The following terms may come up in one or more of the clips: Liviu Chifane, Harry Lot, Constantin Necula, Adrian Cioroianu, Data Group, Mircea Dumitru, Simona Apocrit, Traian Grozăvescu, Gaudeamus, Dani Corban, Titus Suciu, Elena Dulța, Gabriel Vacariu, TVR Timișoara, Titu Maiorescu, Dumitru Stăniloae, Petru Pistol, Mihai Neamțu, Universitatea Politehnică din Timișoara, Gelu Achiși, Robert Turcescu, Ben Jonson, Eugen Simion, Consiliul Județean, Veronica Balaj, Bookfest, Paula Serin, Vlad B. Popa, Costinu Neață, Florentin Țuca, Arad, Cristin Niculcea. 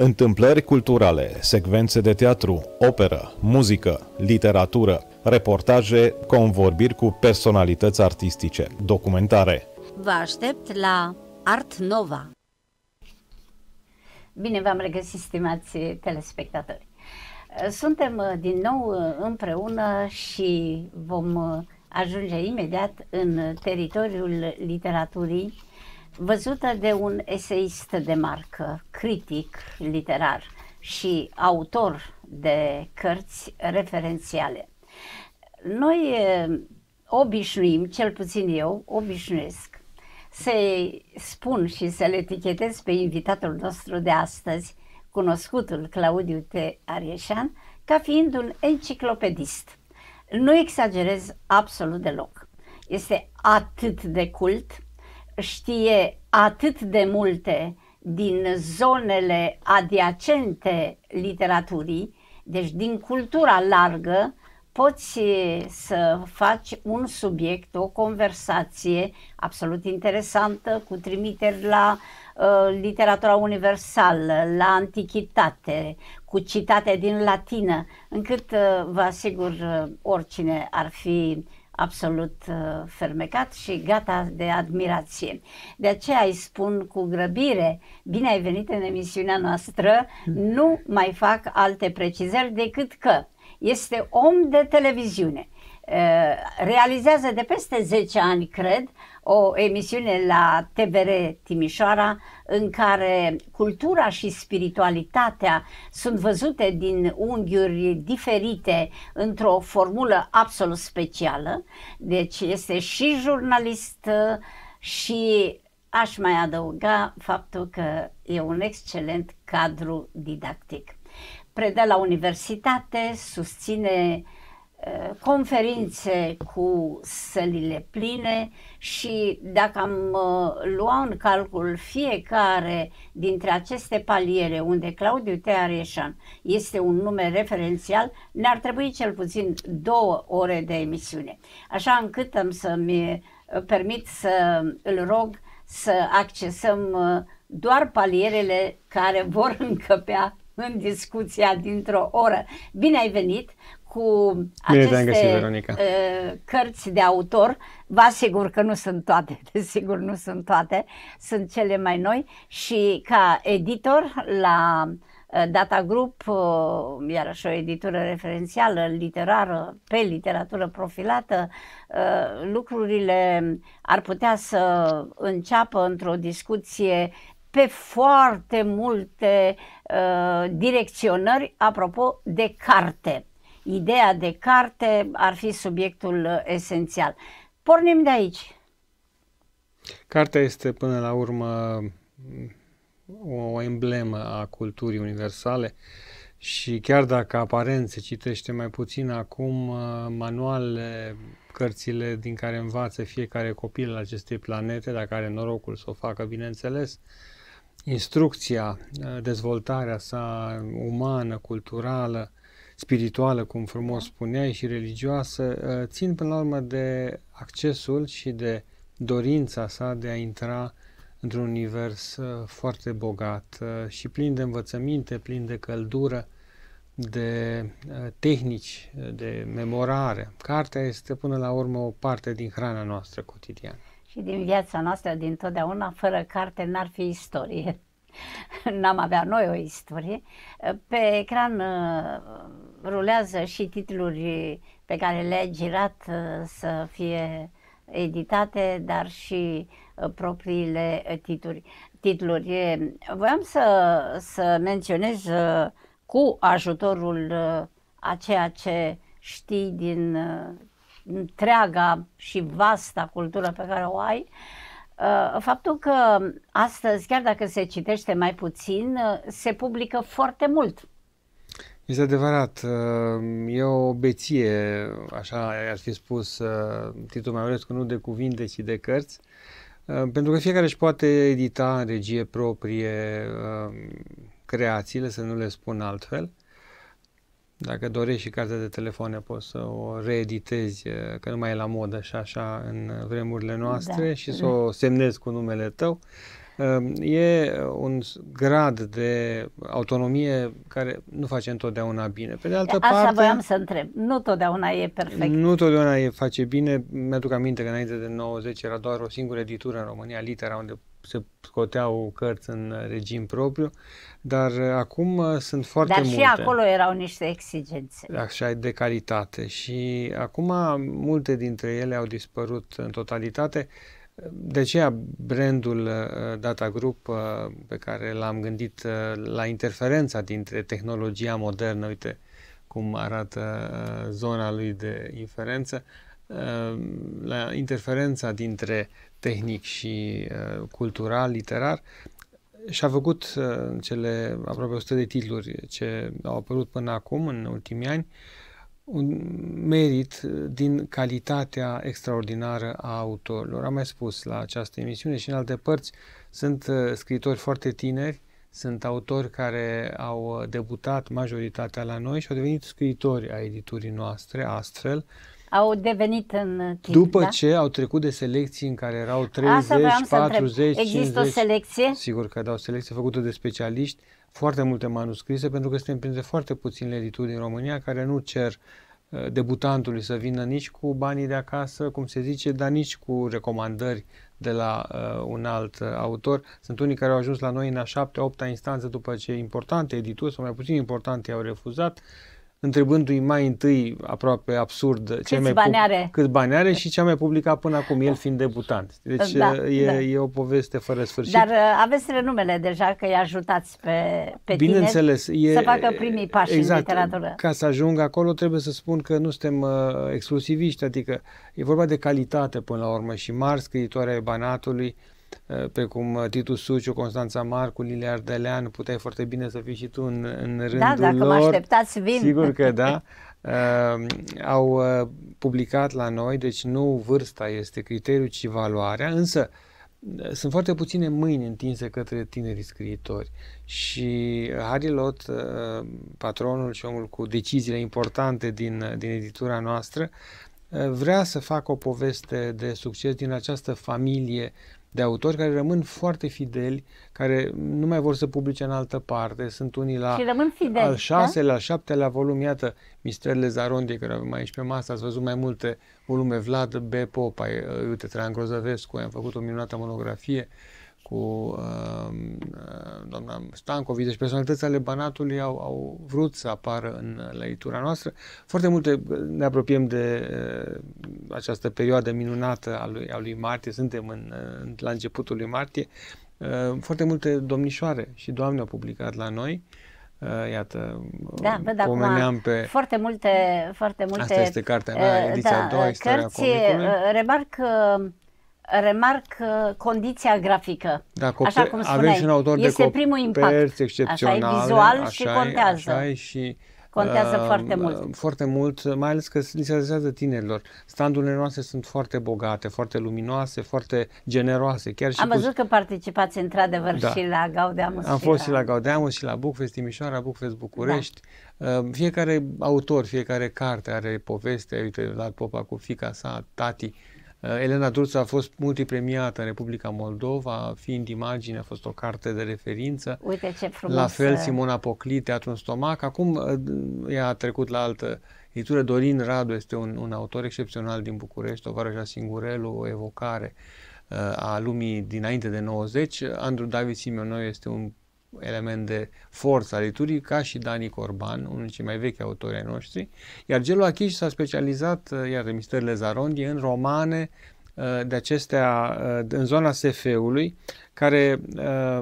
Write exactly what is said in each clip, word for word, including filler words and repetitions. Întâmplări culturale, secvențe de teatru, operă, muzică, literatură, reportaje, convorbiri cu personalități artistice, documentare. Vă aștept la Art Nova! Bine v-am regăsit, stimați telespectatori! Suntem din nou împreună și vom ajunge imediat în teritoriul literaturii, văzută de un eseist de marcă, critic literar și autor de cărți referențiale. Noi obișnuim, cel puțin eu obișnuiesc, să-i spun și să-l etichetez pe invitatul nostru de astăzi, cunoscutul Claudiu T. Arieșan, ca fiind un enciclopedist. Nu exagerez absolut deloc. Este atât de cult, știe atât de multe din zonele adiacente literaturii, deci din cultura largă, poți să faci un subiect, o conversație absolut interesantă, cu trimiteri la uh, literatura universală, la antichitate, cu citate din latină, încât uh, vă asigur uh, oricine ar fi absolut uh, fermecat și gata de admirație. De aceea îi spun cu grăbire: bine ai venit în emisiunea noastră, nu mai fac alte precizări decât că este om de televiziune, realizează de peste zece ani, cred, o emisiune la T V R Timișoara în care cultura și spiritualitatea sunt văzute din unghiuri diferite, într-o formulă absolut specială. Deci este și jurnalist și aș mai adăuga faptul că e un excelent cadru didactic. Predă la universitate, susține uh, conferințe cu sălile pline și dacă am uh, lua în calcul fiecare dintre aceste paliere unde Claudiu T. Arieșan este un nume referențial, ne-ar trebui cel puțin două ore de emisiune. Așa încât am să-mi permit să îl rog să accesăm uh, doar palierele care vor încăpea în discuția dintr-o oră. Bine ai venit cu aceste cărți de autor. Vă asigur că nu sunt toate, desigur nu sunt toate, sunt cele mai noi, și ca editor la Data Group, iarăși o editură referențială literară pe literatură profilată, lucrurile ar putea să înceapă într-o discuție pe foarte multe uh, direcționări apropo de carte. Ideea de carte ar fi subiectul esențial. Pornim de aici. Cartea este până la urmă o emblemă a culturii universale și chiar dacă aparent se citește mai puțin acum, manualele, cărțile din care învață fiecare copil al acestei planete, dacă are norocul să o facă, bineînțeles, instrucția, dezvoltarea sa umană, culturală, spirituală, cum frumos spuneai, și religioasă, țin până la urmă de accesul și de dorința sa de a intra într-un univers foarte bogat și plin de învățăminte, plin de căldură, de tehnici, de memorare. Cartea este până la urmă o parte din hrana noastră cotidiană. Și din viața noastră din totdeauna. Fără carte n-ar fi istorie. N-am avea noi o istorie. Pe ecran rulează și titluri pe care le-ai girat să fie editate, dar și propriile titluri. titluri. Voiam să, să menționez, cu ajutorul a ceea ce știi din întreaga și vasta cultură pe care o ai, faptul că astăzi, chiar dacă se citește mai puțin, se publică foarte mult. Este adevărat, e o beție, așa ar fi spus Titu Maiorescu, nu de cuvinte, ci de cărți, pentru că fiecare își poate edita în regie proprie creațiile, să nu le spun altfel. Dacă dorești și cartea de telefoane, poți să o reeditezi, că nu mai e la modă și așa în vremurile noastre, da, și să o semnezi cu numele tău. E un grad de autonomie care nu face întotdeauna bine. Pe de altă parte, asta voiam să întreb. Nu totdeauna e perfect. Nu totdeauna e face bine. Mi-aduc aminte că înainte de nouăzeci era doar o singură editură în România, Litera, unde se scoteau cărți în regim propriu, dar acum sunt foarte multe. Dar și multe. Acolo erau niște exigențe. Așa, de calitate. Și acum multe dintre ele au dispărut în totalitate. De aceea brandul Data Group, pe care l-am gândit la interferența dintre tehnologia modernă, uite cum arată zona lui de inferență, la interferența dintre tehnic și cultural, literar, și-a făcut cele aproape o sută de titluri ce au apărut până acum, în ultimii ani, un merit din calitatea extraordinară a autorilor. Am mai spus la această emisiune și în alte părți, sunt scriitori foarte tineri, sunt autori care au debutat majoritatea la noi și au devenit scriitori a editurii noastre, astfel. Au devenit în timp, După da? ce au trecut de selecții în care erau treizeci, patruzeci, cincizeci... Există o selecție? Sigur că da, o selecție făcută de specialiști, foarte multe manuscrise, pentru că suntem printre foarte puține edituri din România care nu cer debutantului să vină nici cu banii de acasă, cum se zice, dar nici cu recomandări de la uh, un alt autor. Sunt unii care au ajuns la noi în a șaptea, opta instanță după ce importante edituri, sau mai puțin importante, i-au refuzat, întrebându-i mai întâi, aproape absurd, câți bani are și ce a mai publicat până acum, el fiind debutant. Deci da, e, da. e o poveste fără sfârșit. Dar aveți renumele deja că îi ajutați pe, pe Bineînțeles, tineri e, să facă primii pași exact, în literatură. Ca să ajung acolo trebuie să spun că nu suntem uh, exclusiviști, adică e vorba de calitate până la urmă și mari scriitori ai Banatului, precum Titus Suciu, Constanța Marcu, Lilia Ardelean, puteai foarte bine să fii și tu în, în rândul da, dacă lor. Mă așteptați, vin. Sigur că da. Uh, au publicat la noi, deci nu vârsta este criteriul, ci valoarea, însă sunt foarte puține mâini întinse către tinerii scriitori. Și Harry Lot, uh, patronul și omul cu deciziile importante din, din editura noastră, uh, vrea să facă o poveste de succes din această familie de autori care rămân foarte fideli, care nu mai vor să publice în altă parte. Sunt unii la fideli, al șaselea, da? al șaptelea volum. Iată, Misterele Zarondie, care avem aici pe masă, ați văzut mai multe volume. Vlad B. Popa, uite, Traian Grozăvescu, am făcut o minunată monografie cu uh, doamna Stancovi. Deci personalități ale Banatului au, au vrut să apară în leitura noastră. Foarte multe ne apropiem de uh, această perioadă minunată a lui, a lui Martie. Suntem în, uh, la începutul lui Martie. Uh, foarte multe domnișoare și doamne au publicat la noi. Uh, iată, da, bă, acum, pe... Foarte multe, foarte multe... Asta este cartea mea, uh, ediția da, a doua, istoria comicului. Uh, remarc că uh... Remarc condiția grafică. Da, așa cum spuneai, avem și un autor este de primul impact. Excepțional, așa e vizual așa și contează. Așa e și, contează uh, foarte mult. Foarte mult, mai ales că li se adresează tinerilor. Standurile noastre sunt foarte bogate, foarte luminoase, foarte generoase. Chiar și Am văzut cu... că participați într-adevăr da. și la Gaudeamus. Am fost și la Gaudeamus și la Bookfest Timișoara, Bookfest București. Da. Uh, fiecare autor, fiecare carte are poveste. Uite, la Popa cu fica sa, tati. Elena Dulța a fost multipremiată în Republica Moldova, fiind imagine, a fost o carte de referință. Uite ce frumos! La fel, Simona Apocrit, Teatru în Stomac. Acum ea a trecut la altă editură. Dorin Radu este un, un autor excepțional din București, Tovarășa Singurelu, o evocare uh, a lumii dinainte de nouăzeci. Andrew David Simionoi este un element de forță al editurii, ca și Dani Corban, unul dintre cei mai vechi autori ai noștri. Iar Gelu Achiși s-a specializat, iar Misterele Zarondie, în romane de acestea, în zona S F-ului, care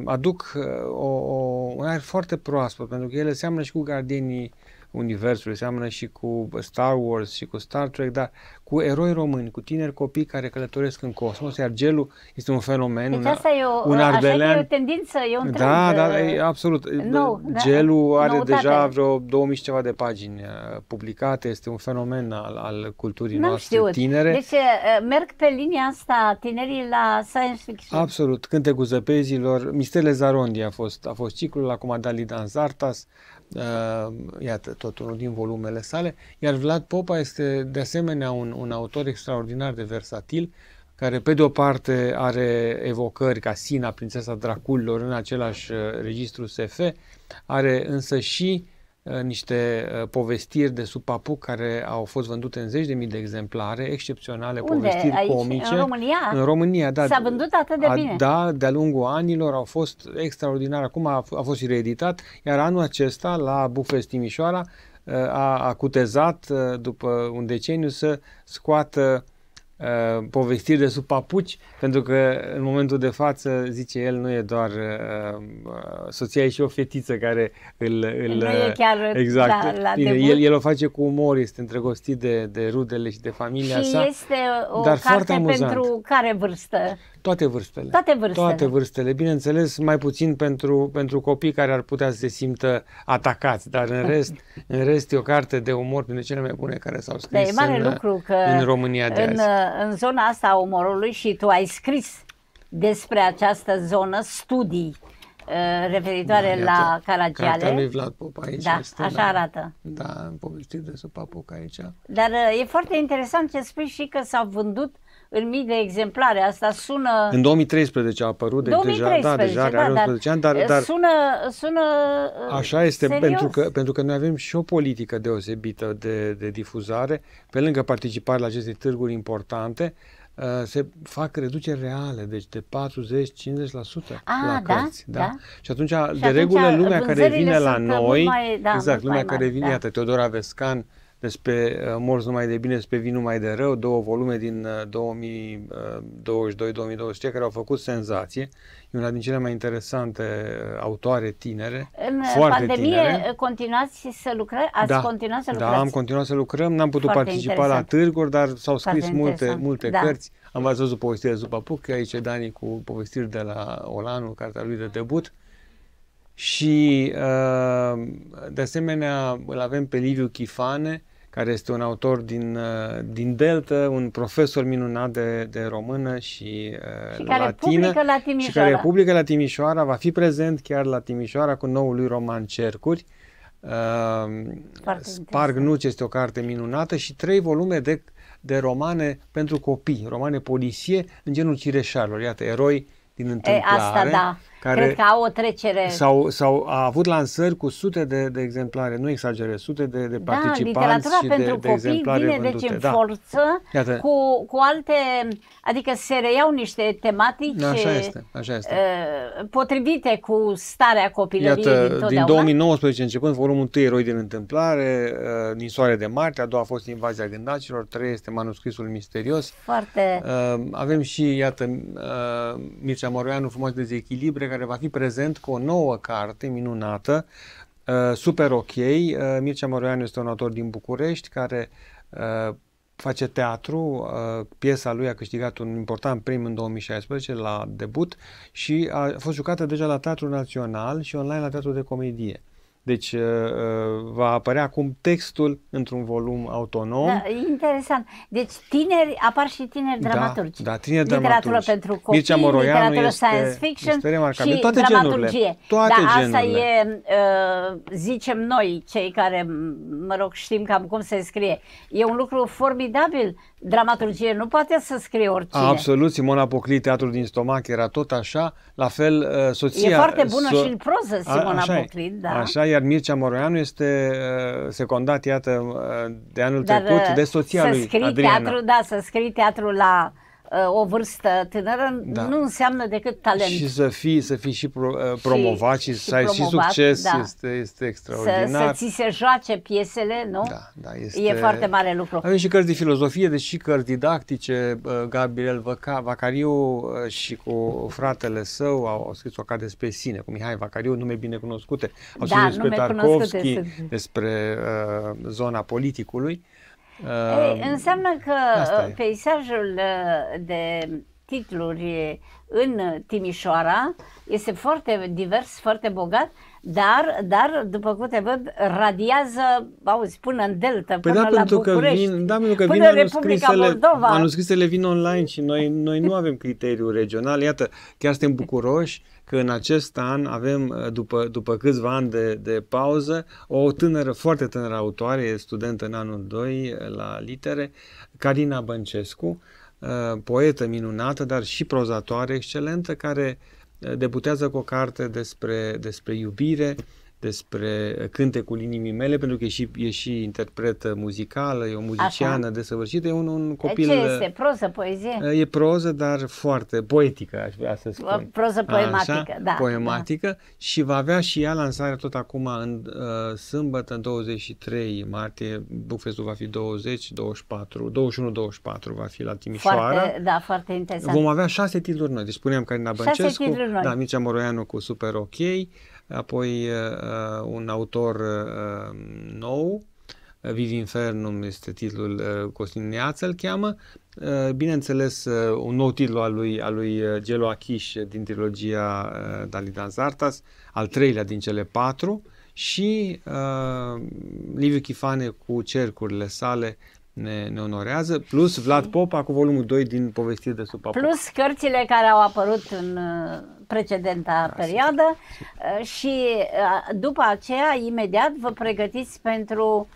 aduc o, o, un aer foarte proaspăt, pentru că ele seamănă și cu Gardienii Universului, seamănă și cu Star Wars și cu Star Trek, dar cu eroi români, cu tineri copii care călătoresc în cosmos, iar Gelu este un fenomen, deci un, asta e o, un Ardelean. Așa e o tendință, e un da, trend, da, e absolut. Nou, Gelu da, are noutate. Deja vreo două mii și ceva de pagini publicate, este un fenomen al, al culturii noastre tinere. Deci merg pe linia asta tinerii la science fiction. Absolut, Cântecul Zăpezilor, Misterele Zarondie a fost, a fost ciclul, acum Dalidan Zartas, Uh, iată, tot unul din volumele sale. Iar Vlad Popa este de asemenea un, un autor extraordinar de versatil. care pe de o parte are evocări ca Sina, prințesa draculilor, în același registru S F, are însă și niște povestiri de sub papuc care au fost vândute în zeci de mii de exemplare, excepționale. Unde? Povestiri aici, comice. În România? În România, da. S-a vândut atât de a, bine. Da, de-a lungul anilor au fost extraordinare. Acum a, a fost reeditat, iar anul acesta la Bookfest Timișoara a, a cutezat după un deceniu să scoată Uh, povestiri de sub papuci, pentru că în momentul de față, zice el, nu e doar uh, soția, e și o fetiță care îl... îl nu e chiar exact, la, la bine, el, el o face cu umor, este îndrăgostit de, de rudele și de familia și sa. Și este o dar carte amuzant. Pentru care vârstă? Toate vârstele. Toate vârstele. Toate vârstele. Bineînțeles, mai puțin pentru, pentru copii care ar putea să se simtă atacați, dar în rest, în rest e o carte de umor prin cele mai bune care s-au scris da, e mare în, lucru că în România de în, azi. În zona asta a umorului, și tu ai scris despre această zonă studii uh, referitoare da, la Caragiale. Cartea lui Vlad Popa aici da, este, așa da, arată. Da, povestiri de sub papuc aici. Dar uh, e foarte interesant ce spui și că s-au vândut în mii de exemplare. Asta sună... În două mii treisprezece a apărut, deci două mii treisprezece, deja, da, deja are da, unsprezece ani, dar, dar sună, sună așa este, serios? Pentru că, pentru că noi avem și o politică deosebită de, de difuzare. Pe lângă participarea la aceste târguri importante, uh, se fac reduceri reale, deci de patruzeci la cincizeci la sută la cărți. Da? Da? Da? Și atunci, și de atunci, regulă, lumea care vine la noi, mai, da, exact, lumea care mari, vine, da. Iată, Teodora Vescan, despre uh, Morți numai de bine, despre Vin numai de rău, două volume din două mii douăzeci și doi două mii douăzeci și trei care au făcut senzație. E una din cele mai interesante autoare tinere, în foarte pandemie tinere. Continuați să lucrați? Ați da, continuat să lucrați? Da, am continuat să lucrăm, n-am putut foarte participa interesant. La târguri, dar s-au scris multe, multe da. Cărți. Am văzut povestiri de sub papuc, aici e Dani cu povestiri de la Olanu, cartea lui de debut. Și de asemenea îl avem pe Liviu Chifane, care este un autor din, din Delta, un profesor minunat de, de română și, și care latină publică la și care publică la Timișoara, va fi prezent chiar la Timișoara cu noul lui roman Cercuri. Sparg Nuci este o carte minunată și trei volume de, de romane pentru copii, romane poliție în genul Cireșarilor, iată, eroi din întâmplare, e, asta, da. Care cred că au o trecere. Sau, sau a avut lansări cu sute de, de exemplare, nu exagerez, sute de, de participanți da, și pentru de, copii de exemplare vine, vândute. Deci în da. Forță, iată. Cu, cu alte, adică se reiau niște tematici așa este, așa este. Potrivite cu starea copilăriei dintotdeauna. Din două mii nouăsprezece începând, volumul unu, Eroi din întâmplare, din Soare de Marte, a doua a fost Invazia Gândacilor, trei este Manuscrisul Misterios. Foarte... Avem și, iată, Mircea Moroianu, Frumos Dezechilibre, care va fi prezent cu o nouă carte minunată, uh, super ok. Uh, Mircea Moroianu este un autor din București care uh, face teatru. Uh, piesa lui a câștigat un important premiu în două mii șaisprezece la debut și a fost jucată deja la Teatrul Național și online la Teatrul de Comedie. Deci uh, va apărea acum textul într-un volum autonom. Da, interesant. Deci tineri, apar și tineri dramaturgi. Da, da, tineri dramaturgi. Pentru copii, Mircea Moroianu literatură este, science fiction este remarcabil. Și toate genurile. Toate da, genurile. Asta e, uh, zicem noi, cei care, mă rog, știm cam cum se scrie. E un lucru formidabil. Dramaturgie nu poate să scrie oricine. A, absolut. Simona Apocrit, Teatrul din Stomac, era tot așa. La fel, uh, soția... E foarte bună so și în proză, Simona Apocrit. Da. Așa e. Iar Mircea Moroianu este uh, secundat, iată, uh, de anul dar, trecut, de soția să lui, Adriana. Teatru, da, să scrii teatru la uh, o vârstă tânără da. Nu înseamnă decât talent. Și să fii, să fii și pro, uh, promovat și, și, și să ai și succes, da. este, este extraordinar. Să, să ți se joace piesele, nu? Da, da, este... E foarte mare lucru. Avem și cărți de filozofie, deci și cărți didactice. Uh, Gabriel Vacariu uh, și cu fratele său au, au scris o carte despre sine, cu Mihai Vacariu, nume bine cunoscute. Au da, scris despre Tarkovski, despre uh, zona politicului. Uh, Ei, înseamnă că peisajul de titluri în Timișoara este foarte divers, foarte bogat, dar, dar după cum te văd, radiază, auzi, până în Delta, până păi da, la București, vin, da, că până în Republica Moldova. Manuscrisele vin online și noi, noi nu avem criteriu regional. Iată, chiar suntem bucuroși că în acest an avem, după, după câțiva ani de, de pauză, o tânără, foarte tânără autoare, studentă în anul doi la litere, Carina Băncescu, poetă minunată, dar și prozatoare excelentă, care debutează cu o carte despre, despre iubire, despre Cântecul inimii mele, pentru că e și, e și interpretă muzicală, e o muziciană desăvârșită, e un, un copil... Ce este? Proză, poezie? E proză, dar foarte poetică, aș vrea să spun. O proză poematică, așa, da. Poematică, da. Și va avea și ea lansare tot acum în uh, sâmbătă, în douăzeci și trei martie, Bookfest-ul va fi douăzeci, douăzeci și patru, douăzeci și unu, douăzeci și patru va fi la Timișoara. Foarte, da, foarte interesant. Vom avea șase titluri noi, deci spuneam Carina Băncescu, da, Mircea Moroianu cu Super OK, apoi uh, un autor uh, nou, Vivi Infernum este titlul, uh, Costinu Neață îl cheamă, uh, bineînțeles uh, un nou titlu al lui, al lui Gelu Achiși din trilogia uh, Dalidan Zartas, al treilea din cele patru, și uh, Liviu Chifane cu Cercurile sale ne, ne onorează, plus Vlad Popa cu volumul doi din Povestiri de sub apă. Plus cărțile care au apărut în precedenta perioadă. Super. Și după aceea, imediat, vă pregătiți pentru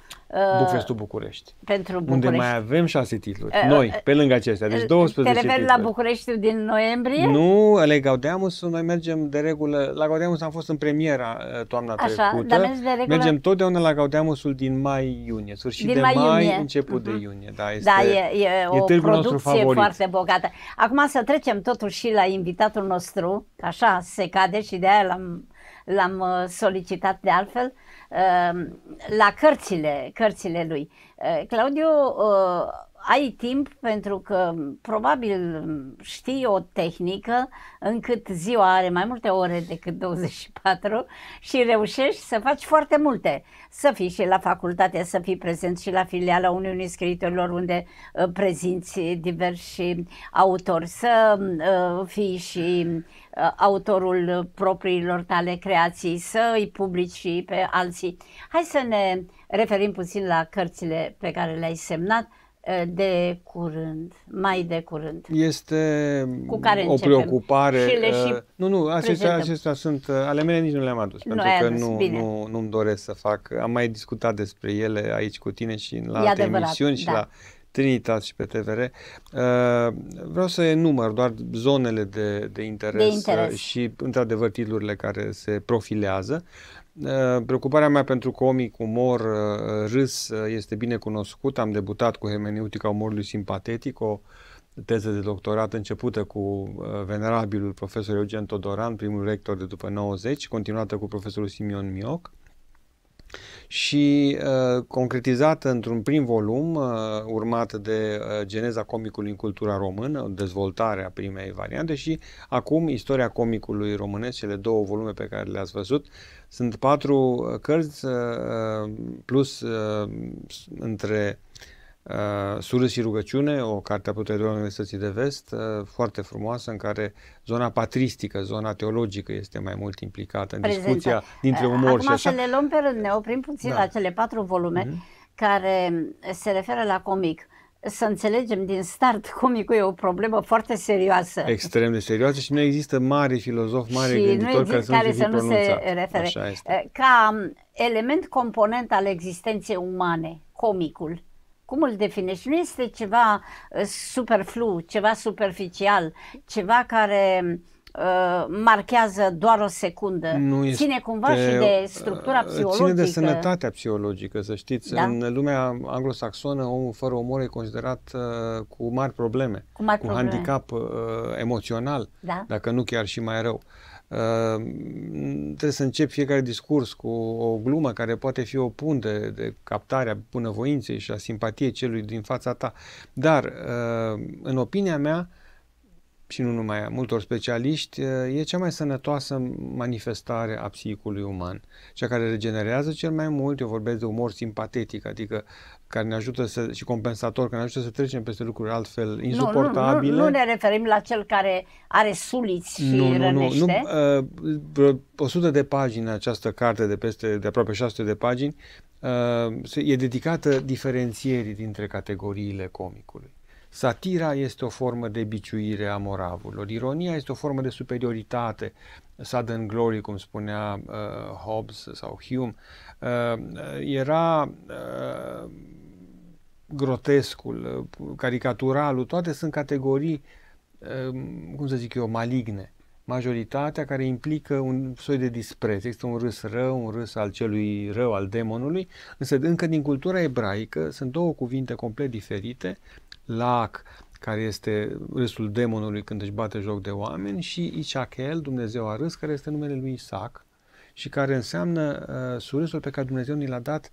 Bookfest-ul București, pentru București, unde mai avem șase titluri uh, noi, pe lângă acestea, deci douăsprezece titluri. Te referi la Bucureștiul din noiembrie? Nu, ale Gaudeamus, noi mergem de regulă, la Gaudeamus am fost în premiera toamna așa, trecută, dar mergi de regulă... mergem totdeauna la Gaudeamusul din mai-iunie, sfârșit din de mai, mai început uh-huh. de iunie. Da, este, da, e, e o e producție foarte bogată. Acum să trecem totuși la invitatul nostru, așa se cade și de aia l-am... l-am solicitat de altfel, la cărțile, cărțile lui. Claudiu, ai timp pentru că probabil știi o tehnică încât ziua are mai multe ore decât douăzeci și patru și reușești să faci foarte multe. Să fii și la facultate, să fii prezent și la filiala Uniunii Scriitorilor unde prezinți diversi autori, să fii și autorul propriilor tale creații, să îi publici și pe alții. Hai să ne referim puțin la cărțile pe care le-ai semnat de curând, mai de curând. Este cu care o preocupare. Și le și nu, nu, acestea, acestea sunt, ale mele nici nu le-am adus, nu pentru că adus, nu, nu, nu-mi doresc să fac. Am mai discutat despre ele aici cu tine și la e alte adevărat, emisiuni și da. la Trinitas și pe T V R. Vreau să enumăr doar zonele de, de, interes, de interes și, într-adevăr, titlurile care se profilează. Preocuparea mea pentru comic, umor, râs este bine cunoscut. Am debutat cu hermeneutica umorului simpatetic, o teză de doctorat începută cu venerabilul profesor Eugen Todoran, primul rector de după nouăzeci, continuată cu profesorul Simeon Mioc și uh, concretizată într-un prim volum, uh, urmat de uh, geneza comicului în cultura română, dezvoltarea primei variante și acum istoria comicului românesc, cele două volume pe care le-ați văzut. Sunt patru cărți uh, plus uh, între uh, surâs și rugăciune, o carte a apărută la Universității de Vest, uh, foarte frumoasă, în care zona patristică, zona teologică este mai mult implicată în Prezentă. discuția dintre umor Acum și așa. Acum să le luăm pe rând, ne oprim puțin da. la cele patru volume mm-hmm. care se referă la comic. Să înțelegem din start, comicul e o problemă foarte serioasă. Extrem de serioasă și nu există mari filozofi, mari gânditori care, care să nu pronunța. se refere. Ca element component al existenței umane, comicul, cum îl definești? Nu este ceva superflu, ceva superficial, ceva care... marchează doar o secundă. Nu este, ține cumva și de structura psihologică. Ține de sănătatea psihologică, să știți. Da? În lumea anglosaxonă, omul fără umor e considerat uh, cu mari probleme, cu, mari cu probleme. handicap uh, emoțional, da? dacă nu chiar și mai rău. Uh, trebuie să încep fiecare discurs cu o glumă care poate fi o punte de, de captarea bunăvoinței și a simpatiei celui din fața ta. Dar, uh, în opinia mea, și nu numai a multor specialiști, e cea mai sănătoasă manifestare a psihicului uman, cea care regenerează cel mai mult. Eu vorbesc de umor simpatetic, adică care ne ajută să, și compensator, care ne ajută să trecem peste lucruri altfel insuportabile. Nu, nu, nu, nu ne referim la cel care are suliți și nu, rănește. Nu, nu, nu. o sută de pagini această carte de peste, de aproape șase sute de pagini, e dedicată diferențierii dintre categoriile comicului. Satira este o formă de biciuire a moravurilor, ironia este o formă de superioritate, sudden glory, cum spunea uh, Hobbes sau Hume. Uh, era uh, grotescul, caricaturalul, toate sunt categorii, cum să zic eu, maligne. Majoritatea care implică un soi de dispreț. Există un râs rău, un râs al celui rău, al demonului, însă încă din cultura ebraică sunt două cuvinte complet diferite, lac, care este râsul demonului când își bate joc de oameni, și Ișachel, Dumnezeu a râs, care este numele lui Isaac și care înseamnă uh, surâsul pe care Dumnezeu ni l-a dat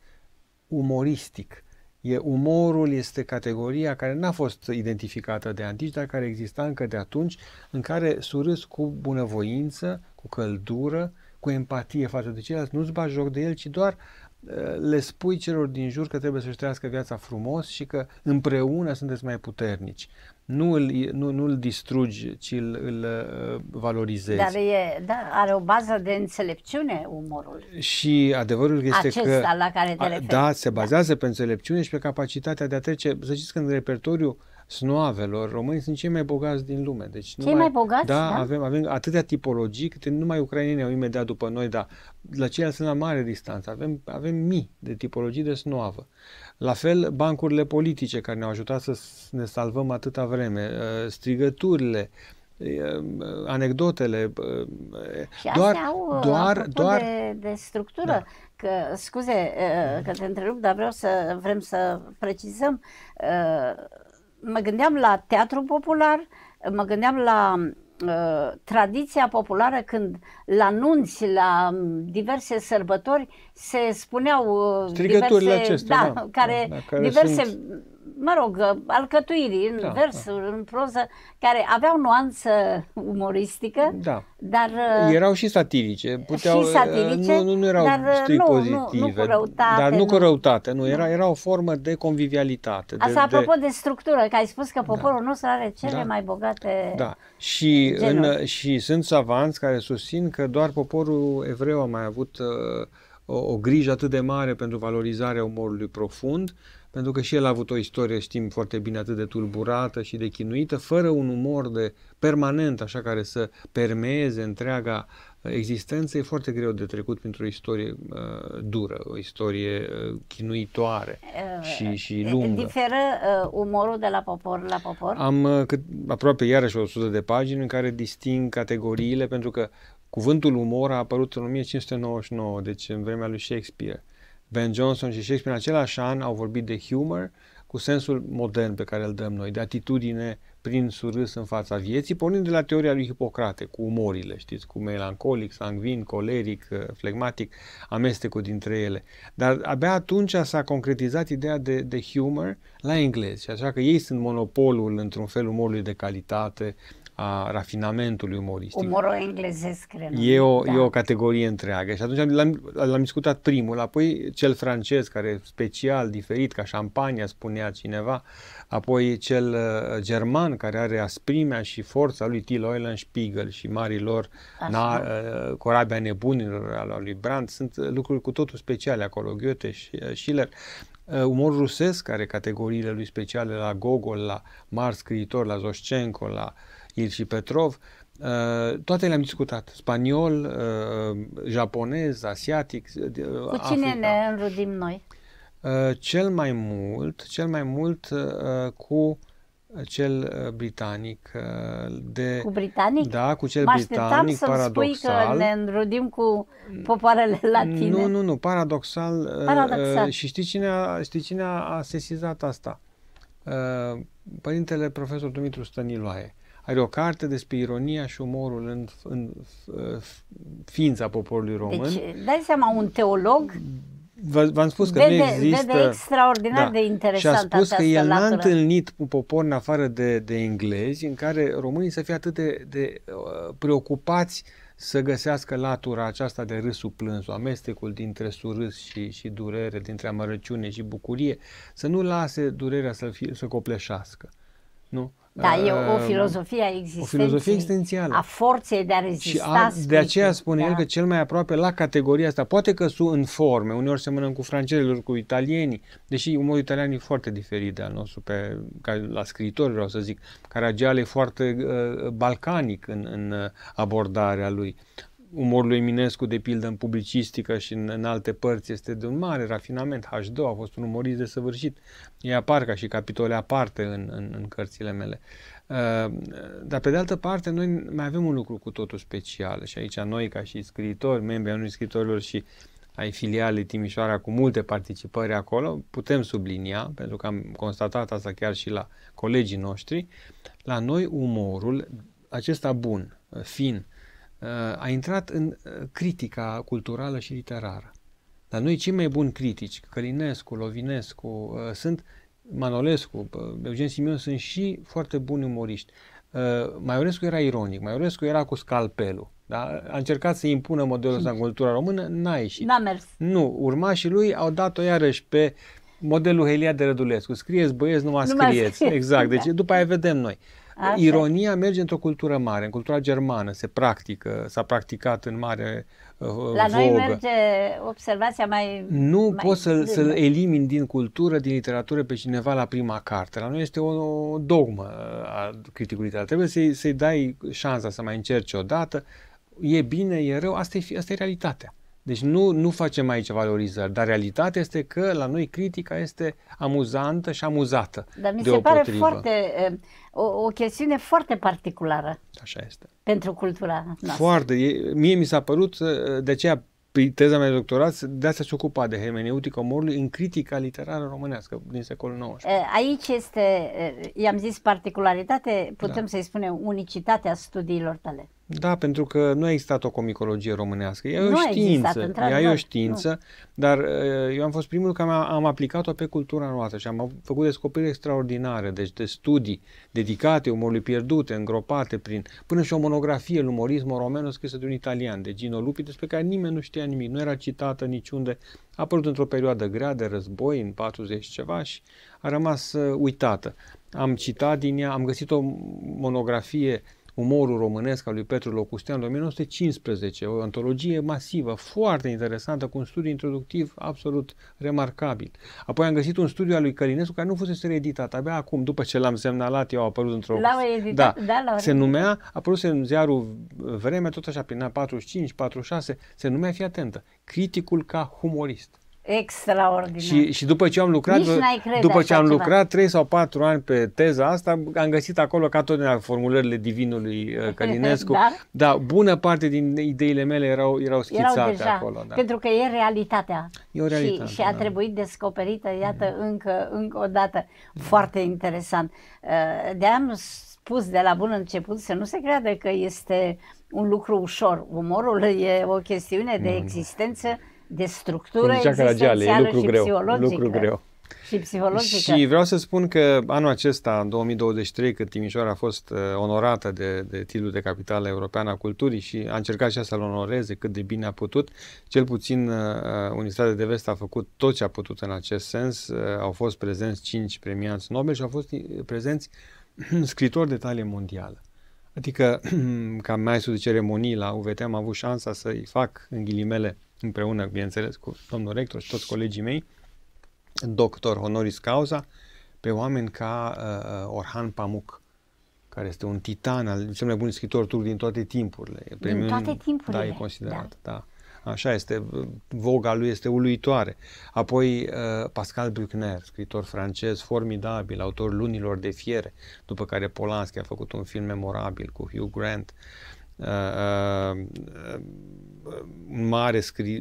umoristic. E, umorul este categoria care n-a fost identificată de antici, dar care exista încă de atunci, în care surâsi cu bunăvoință, cu căldură, cu empatie față de ceilalți, nu-ți bagi joc de el, ci doar uh, le spui celor din jur că trebuie să-și trăiască viața frumos și că împreună sunteți mai puternici. Nu îl, nu, nu îl distrugi, ci îl, îl uh, valorizezi. Dar e, da, are o bază de înțelepciune umorul. Și adevărul este Acesta că... la care te referi. Da, se bazează da. pe înțelepciune și pe capacitatea de a trece. Să știți că în repertoriu snoavelor români sunt cei mai bogați din lume. Deci cei numai, mai bogați? Da, da? Avem, avem atâtea tipologii, câte numai ucrainenii au imediat după noi, dar la ceilalți sunt la mare distanță. Avem, avem mii de tipologii de snoavă. La fel, bancurile politice care ne-au ajutat să ne salvăm atâta vreme, strigăturile, anecdotele, și doar, astea au, doar, doar de, de structură. Da. Că, scuze că te întrerup, dar vreau să vrem să precizăm. Mă gândeam la teatru popular, mă gândeam la tradiția populară când la nunți, la diverse sărbători se spuneau strigăturile diverse, acestea, da, da, care, da, care diverse, sunt... mă rog, alcătuiri în da, versuri, da. în proză, care aveau nuanță umoristică, da. dar... Erau și satirice, puteau, și satirice, nu, nu, nu erau dar, strict nu, pozitive, nu, nu cu răutate, dar nu, nu cu răutate, nu, era, era o formă de convivialitate. Asta de, apropo de... de structură, că ai spus că poporul da. nostru are cele da. mai bogate... Da. Și, în, și sunt savanți care susțin că doar poporul evreu a mai avut uh, o, o grijă atât de mare pentru valorizarea umorului profund, pentru că și el a avut o istorie, știm foarte bine, atât de tulburată și de chinuită, fără un umor de permanent, așa, care să permeeze întreaga existență. E foarte greu de trecut printr-o istorie uh, dură, o istorie uh, chinuitoare uh, și, și lungă. Diferă uh, umorul de la popor la popor? Am uh, cât, aproape iarăși o sută de pagini în care disting categoriile, pentru că cuvântul umor a apărut în o mie cinci sute nouăzeci și nouă, deci în vremea lui Shakespeare. Ben Jonson și Shakespeare în același an au vorbit de humor cu sensul modern pe care îl dăm noi, de atitudine prin surâs în fața vieții, pornind de la teoria lui Hipocrate, cu umorile, știți, cu melancolic, sangvin, coleric, flegmatic, amestecul dintre ele. Dar abia atunci s-a concretizat ideea de, de humor la englezi, și așa că ei sunt monopolul, într-un fel, umorului de calitate, a rafinamentului umoristic. Umorul englezesc, cred. E o, da. e o categorie întreagă. Și atunci l-am discutat primul, apoi cel francez, care e special, diferit, ca șampania, spunea cineva, apoi cel uh, german, care are asprimea și forța lui Till Eulenspiegel și marilor na, uh, Corabia nebunilor al lui Brandt. Sunt lucruri cu totul speciale acolo, Goethe și uh, Schiller. Umor rusesc are categoriile lui speciale la Gogol, la mari scriitori, la Zoschenko, la Il și Petrov. Toate le-am discutat. Spaniol, japonez, asiatic, Cu cine Africa. ne înrudim noi? Cel mai mult, cel mai mult cu cel britanic. De, cu britanic? Da, cu cel britanic, paradoxal. M-așteptam să-mi spui că ne înrudim cu popoarele latine. Nu, nu, nu, paradoxal. paradoxal. Și știi cine a, știi cine a sesizat asta? Părintele profesor Dumitru Stăniloae. Are o carte despre ironia și umorul în, în, în ființa poporului român. Deci, dai seama, un teolog... V-am spus că vede, nu există... Vede extraordinar da. de interesant. Și a spus că el n-a întâlnit un popor în afară de, de englezi, în care românii să fie atât de, de uh, preocupați să găsească latura aceasta de râsul plânsul, amestecul dintre surâs și, și durere, dintre amărăciune și bucurie, să nu lase durerea să, fie, să copleșească. Nu? Da, e o filozofie a existenței, o filozofie existențială, a forței de a rezista. Și a, de aceea spune da. el că cel mai aproape la categoria asta, poate că sunt în forme, uneori semănăm cu francezilor, cu italienii, deși umorul italian e foarte diferit de al nostru, pe, ca la scriitori vreau să zic, Caragiale e foarte uh, balcanic în, în abordarea lui. umorul lui Eminescu, de pildă, în publicistică și în, în alte părți, este de un mare rafinament. H doi a fost un umorist desăvârșit. Ei apar ca și capitole aparte în, în, în cărțile mele. Uh, dar, pe de altă parte, noi mai avem un lucru cu totul special. Și aici noi, ca și scriitori, membri ai unui scriitorilor și ai filialei Timișoara cu multe participări acolo, putem sublinia, pentru că am constatat asta chiar și la colegii noștri, la noi umorul acesta bun, fin, a intrat în critica culturală și literară. Dar noi cei mai buni critici, Călinescu, Lovinescu, sunt Manolescu, Eugen Simion, sunt și foarte buni umoriști. Maiorescu era ironic, Maiorescu era cu scalpelul. Da? A încercat să impună modelul ăsta în cultura română, n-a ieșit. N-a mers. Nu, urmașii lui au dat-o iarăși pe modelul Helia de Rădulescu. Scrieți, băieți, numai scrieți. Exact, deci după aia vedem noi. Așa. Ironia merge într-o cultură mare, în cultura germană se practică, s-a practicat în mare uh, La vogă. Noi merge observația mai... Nu mai poți să-l să elimini din cultură, din literatură pe cineva la prima carte. La noi este o, o dogmă a criticului literar. Trebuie să-i să dai șansa să mai încerci odată. E bine, e rău, asta e, asta e realitatea. Deci nu, nu facem aici valorizări, dar realitatea este că la noi critica este amuzantă și amuzată. Dar mi se pare foarte, o, o chestiune foarte particulară. Așa este. Pentru cultura noastră. Foarte. E, mie mi s-a părut, de aceea teza mea de doctorat, de asta se ocupa de hermeneutica umorului în critica literară românească din secolul nouăsprezece. Aici este, i-am zis, particularitate, putem da. Să-i spunem unicitatea studiilor tale. Da, pentru că nu a existat o comicologie românească. Ea e o știință, ea e o știință, dar eu am fost primul care am, am aplicat-o pe cultura noastră și am făcut descoperiri extraordinare, deci de studii dedicate umorului pierdute, îngropate prin, până și o monografie, L'umorismo romeno, scrisă de un italian, de Gino Lupi, despre care nimeni nu știa nimic, nu era citată niciunde, a apărut într-o perioadă grea de război, în patruzeci ceva, și a rămas uitată. Am citat din ea, am găsit o monografie, Umorul românesc al lui Petru Locustean, o mie nouă sute cincisprezece, o antologie masivă, foarte interesantă, cu un studiu introductiv absolut remarcabil. Apoi am găsit un studiu al lui Călinescu care nu fusese reeditat, abia acum, după ce l-am semnalat, eu a apărut într-o... L-au editat, da, da l-au se numea, a apărut în ziarul Vremea, tot așa, prin patruzeci și cinci patruzeci și șase, se numea, fii atentă, Criticul ca humorist. Extraordinar. Și, și după ce am lucrat, după ce am ceva. lucrat trei sau patru ani pe teza asta, am găsit acolo ca totdeauna formulările divinului Călinescu. Da? Da, bună parte din ideile mele erau, erau schițate erau deja, acolo. Da. Pentru că e realitatea. E o realitate, și, și a da. trebuit descoperită, iată, mm. încă, încă o dată. Da. Foarte interesant. De-am spus de la bun început să nu se creadă că este un lucru ușor. Umorul e o chestiune de existență, de structură existențială și psihologică. Și psihologică. Și vreau să spun că anul acesta, în două mii douăzeci și trei, când Timișoara a fost onorată de, de titlul de Capitală Europeană a Culturii și a încercat și să-l onoreze cât de bine a putut, cel puțin Universitatea de Vest a făcut tot ce a putut în acest sens. Au fost prezenți cinci premianți Nobel și au fost prezenți scriitori de talie mondială. Adică, ca maestru de ceremonii la U V T, am avut șansa să-i fac, în ghilimele, împreună, bineînțeles, cu domnul rector și toți colegii mei, doctor honoris causa, pe oameni ca uh, Orhan Pamuk, care este un titan, al cel mai bun scriitor turc din toate timpurile. Premiul, din toate timpurile. Da, e considerat, da. da. Așa este, voga lui este uluitoare. Apoi uh, Pascal Bruckner, scriitor francez formidabil, autor Lunilor de Fiere, după care Polanski a făcut un film memorabil cu Hugh Grant. Uh, uh, uh, un mare scri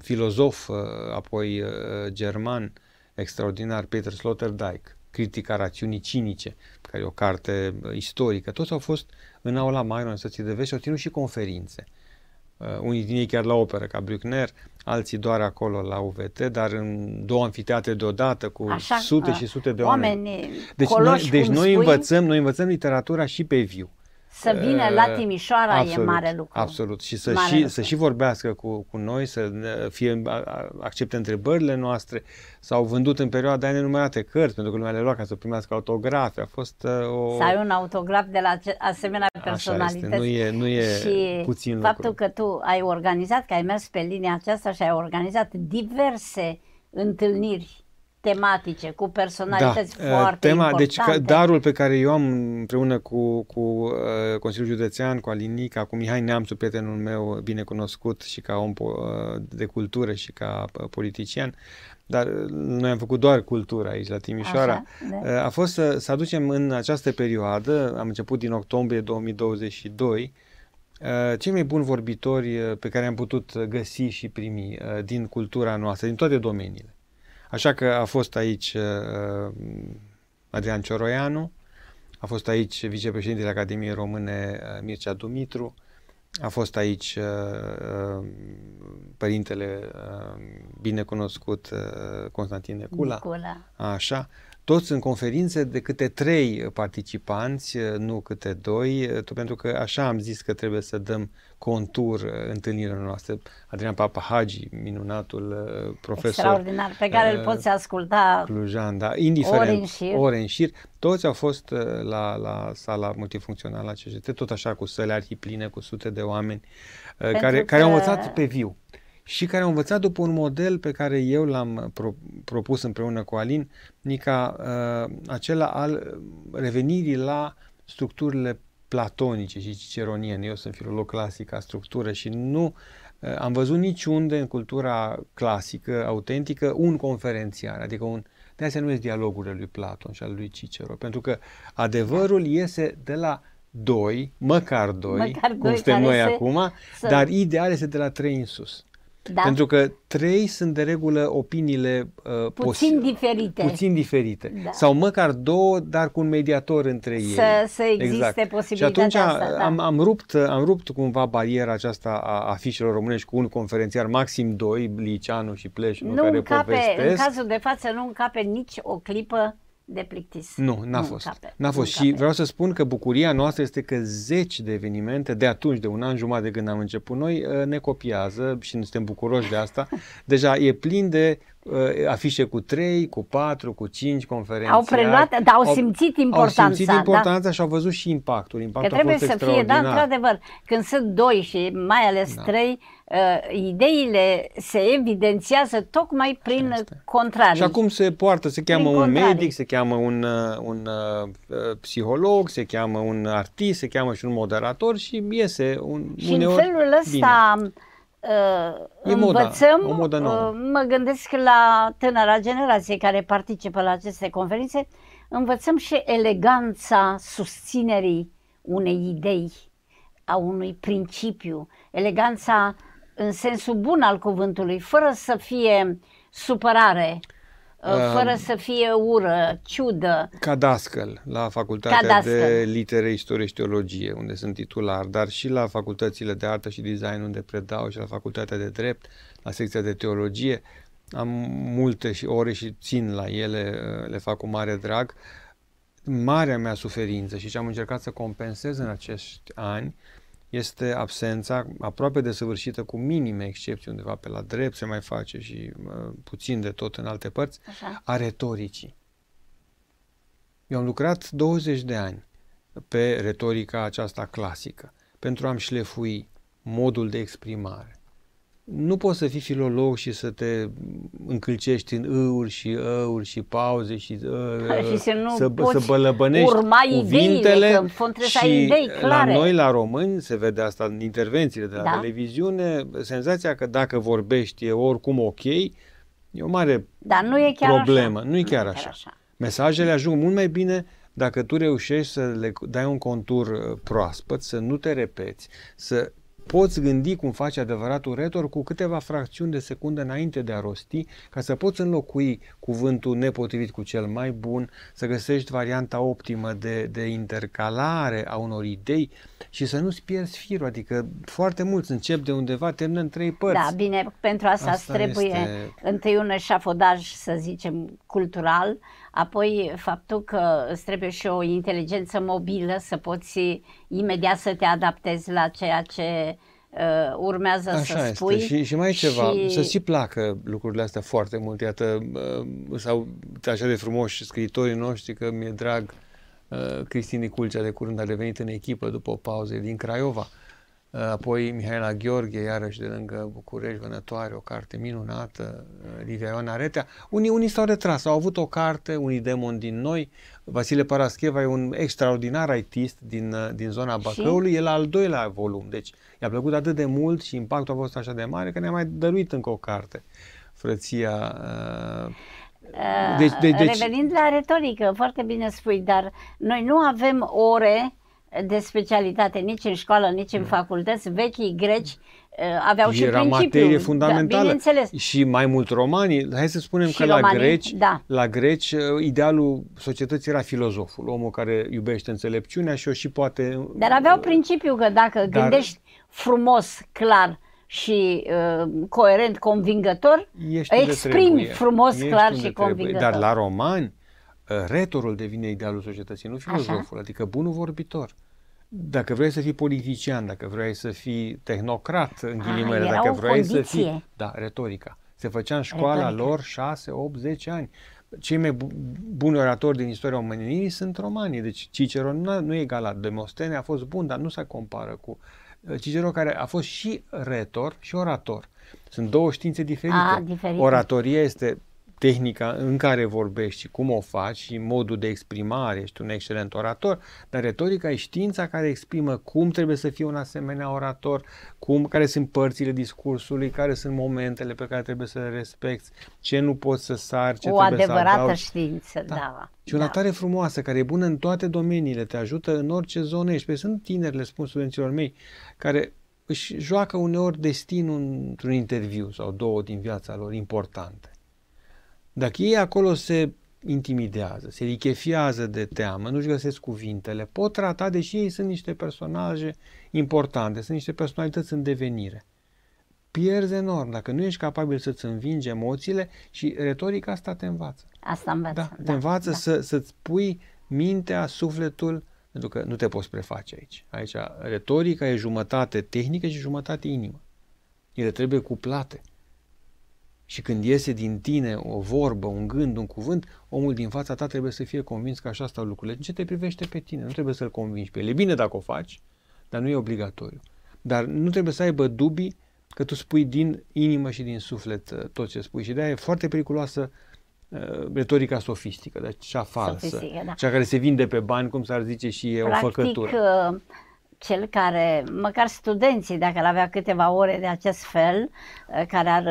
filozof, uh, apoi uh, german extraordinar, Peter Sloterdijk, Critica rațiunii cinice, care e o carte istorică. Toți au fost în aula mare a Universității de Vest și au ținut și conferințe. Uh, unii din ei chiar la operă, ca Bruckner, alții doar acolo la U V T, dar în două amfiteatre deodată, cu Așa, sute uh, și sute de oameni. oameni. Deci, coloși, noi, deci noi, învățăm, noi învățăm literatura și pe viu. Să vină la Timișoara absolut, e mare lucru. Absolut. Și să, și, lucru. să și vorbească cu, cu noi, să fie, accepte întrebările noastre. S-au vândut în perioada aia nenumărate cărți, pentru că lumea le lua ca să primească autografe. A fost o... Să ai un autograf de la asemenea personalități. Așa este. Nu e, nu e și puțin faptul lucru. Că tu ai organizat, că ai mers pe linia aceasta și ai organizat diverse întâlniri tematice, cu personalități da. foarte Tema, importante. Deci darul pe care eu am împreună cu, cu Consiliul Județean, cu Alin Nica, cu Mihai Neamțu, prietenul meu binecunoscut și ca om de cultură și ca politician, dar noi am făcut doar cultura aici la Timișoara, așa, da. a fost să, să aducem în această perioadă, am început din octombrie două mii douăzeci și doi, cei mai buni vorbitori pe care am putut găsi și primi din cultura noastră, din toate domeniile. Așa că a fost aici Adrian Cioroianu, a fost aici vicepreședintele Academiei Române Mircea Dumitru, a fost aici părintele binecunoscut Constantin Necula. Necula. Așa. Toți în conferințe de câte trei participanți, nu câte doi, pentru că așa am zis că trebuie să dăm contur întâlnirilor noastre. Adrian Papahagi, minunatul profesor. Extraordinar, pe care uh, îl poți asculta clujan, da, indiferent, ore în șir. Toți au fost la, la sala multifuncțională a C J T, tot așa cu săle arhipline, cu sute de oameni uh, care, că... care au învățat pe viu. Și care au învățat după un model pe care eu l-am pro propus împreună cu Alin Nica, uh, acela al revenirii la structurile platonice și ciceroniene. Eu sunt filolog clasic a structură și nu uh, am văzut niciunde în cultura clasică, autentică, un conferențiar, adică un... De aceea nu ies dialogurile lui Platon și al lui Cicero, pentru că adevărul iese de la doi, măcar doi, măcar cum doi suntem noi se... acum, să... dar ideal este de la trei în sus. Da. Pentru că trei sunt de regulă opiniile uh, puțin diferite, puțin diferite. Da. Sau măcar două, dar cu un mediator între să, ei. Să existe exact. posibilitatea Și atunci asta, am, da. am, rupt, am rupt cumva bariera aceasta a afișelor românești cu un conferențiar, maxim doi, Liceanu și Pleșu, nu care încape, povestesc. În cazul de față nu încape nici o clipă de plictis. Nu, n-a fost. N-a fost. Și vreau să spun că bucuria noastră este că zeci de evenimente de atunci, de un an jumătate de când am început noi, ne copiază și suntem bucuroși de asta. Deja e plin de afișe cu trei, cu patru, cu cinci conferințe. Au preluat, dar au simțit importanța. Au simțit importanța da? și au văzut și impactul. impactul că trebuie să fie, da, într-adevăr, când sunt doi și mai ales da. trei, Uh, ideile se evidențiază tocmai prin contrarii. Și acum se poartă, se cheamă un medic, se cheamă un, un uh, psiholog, se cheamă un artist, se cheamă și un moderator și iese un, și uneori. Și în felul ăsta uh, învățăm, moda, o modă nouă. Uh, mă gândesc la tânăra generație care participă la aceste conferințe, învățăm și eleganța susținerii unei idei, a unui principiu, eleganța în sensul bun al cuvântului, fără să fie supărare, fără să fie ură, ciudă. Cadascăl, la Facultatea Cadascăl. de Litere, Istorie și Teologie, unde sunt titular, dar și la facultățile de Artă și Design, unde predau, și la Facultatea de Drept, la secția de Teologie. Am multe și ore și țin la ele, le fac cu mare drag. Marea mea suferință și ce am încercat să compensez în acești ani este absența aproape desăvârșită, cu minime excepții, undeva pe la drept se mai face și uh, puțin de tot în alte părți, Așa. a retoricii. Eu am lucrat douăzeci de ani pe retorica aceasta clasică, pentru a-mi șlefui modul de exprimare. Nu poți să fii filolog și să te încălcești în îuri și ăuri și pauze și, uh, și să, nu să, să bălăbănești cuvintele ideile, că și idei clare. La noi, la români, se vede asta în intervențiile de la da. televiziune, senzația că dacă vorbești e oricum ok, e o mare Dar nu e chiar problemă. Așa. Nu e chiar, nu așa. chiar așa. Mesajele ajung mult mai bine dacă tu reușești să le dai un contur proaspăt, să nu te repeți, să poți gândi cum faci adevăratul retor cu câteva fracțiuni de secundă înainte de a rosti, ca să poți înlocui cuvântul nepotrivit cu cel mai bun, să găsești varianta optimă de, de intercalare a unor idei și să nu-ți pierzi firul. Adică foarte mulți încep de undeva, termină în trei părți. Da, bine, pentru asta, asta îți trebuie este... întâi un eșafodaj, să zicem, cultural, apoi faptul că îți trebuie și o inteligență mobilă să poți imediat să te adaptezi la ceea ce uh, urmează Așa să spui. Așa este. Și, și mai și... ceva, să-ți placă lucrurile astea foarte mult. Iată, uh, sau așa de frumoși scriitorii noștri, că mi-e drag, uh, Cristin Niculcea de curând a revenit în echipă după o pauză din Craiova. Apoi Mihaela Gheorghe, iarăși de lângă București, Vânătoare, o carte minunată, Livia Ioana Retea. Unii, unii s-au retras, au avut o carte, unii demoni din noi. Vasile Parascheva e un extraordinar artist din, din zona Bacăului, și? El al doilea volum. Deci i-a plăcut atât de mult și impactul a fost așa de mare că ne-a mai dăruit încă o carte. Frăția... Uh... Deci, de, deci... Revenind la retorică, foarte bine spui, dar noi nu avem ore de specialitate nici în școală, nici în facultăți. Vechii greci aveau și principiul. Era materie fundamentală. Și mai mult romanii. Hai să spunem că la greci, la greci idealul societății era filozoful, omul care iubește înțelepciunea și o și poate... Dar aveau principiul că dacă gândești frumos, clar și uh, coerent, convingător, exprimi frumos, ești clar și convingător. Dar la romani, retorul devine idealul societății, nu filozoful, adică bunul vorbitor. Dacă vrei să fii politician, dacă vrei să fii tehnocrat, în ghilimele, dacă vrei să fii... Da, retorica. Se făcea în școala lor șase, opt, zece ani. Cei mai buni oratori din istoria omenirii sunt romanii. Deci Ciceron nu e egalat. Demostene a fost bun, dar nu se compară cu... Cicero, care a fost și retor și orator. Sunt două științe diferite. A, diferite. Oratoria este tehnica în care vorbești și cum o faci și modul de exprimare, ești un excelent orator, dar retorica e știința care exprimă cum trebuie să fie un asemenea orator, cum, care sunt părțile discursului, care sunt momentele pe care trebuie să le respecti, ce nu poți să sari, ce o trebuie să adaugi. O adevărată știință, da. da. Și una da. tare frumoasă, care e bună în toate domeniile, te ajută în orice zonă ești. Păi sunt tineri, le spun studenților mei, care își joacă uneori destinul într-un interviu sau două din viața lor importante. Dacă ei acolo se intimidează, se lichefiază de teamă, nu-și găsesc cuvintele, pot trata, deși ei sunt niște personaje importante, sunt niște personalități în devenire. Pierzi enorm dacă nu ești capabil să-ți învingi emoțiile și retorica asta te învață. Asta învață. Da, da, te învață da. să, să-ți pui mintea, sufletul, pentru că nu te poți preface aici. Aici retorica e jumătate tehnică și jumătate inimă. Ele trebuie cuplate. Și când iese din tine o vorbă, un gând, un cuvânt, omul din fața ta trebuie să fie convins că așa stau lucrurile. Ce te privește pe tine? Nu trebuie să-l convingi pe el. E bine dacă o faci, dar nu e obligatoriu. Dar nu trebuie să aibă dubii că tu spui din inimă și din suflet tot ce spui. Și de-aia e foarte periculoasă uh, retorica sofistică, dar cea falsă, sofistică, da. cea care se vinde pe bani, cum s-ar zice, și e practic, o făcătură. Uh... Cel care, măcar studenții, dacă ar avea câteva ore de acest fel, care ar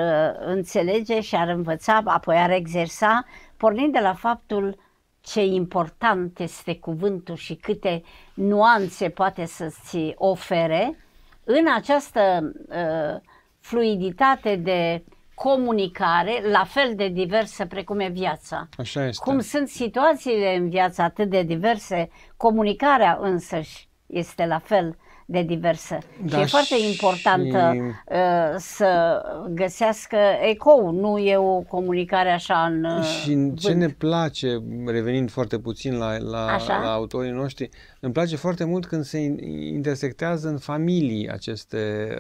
înțelege și ar învăța, apoi ar exersa, pornind de la faptul ce important este cuvântul și câte nuanțe poate să-ți ofere, în această uh, fluiditate de comunicare, la fel de diversă precum e viața. Așa este. Cum sunt situațiile în viață atât de diverse, comunicarea însăși este la fel de diversă. Da, și e foarte și... importantă uh, să găsească ecou, nu e o comunicare așa în... Și vânt. Ce ne place, revenind foarte puțin la, la, la autorii noștri, îmi place foarte mult când se intersectează în familii aceste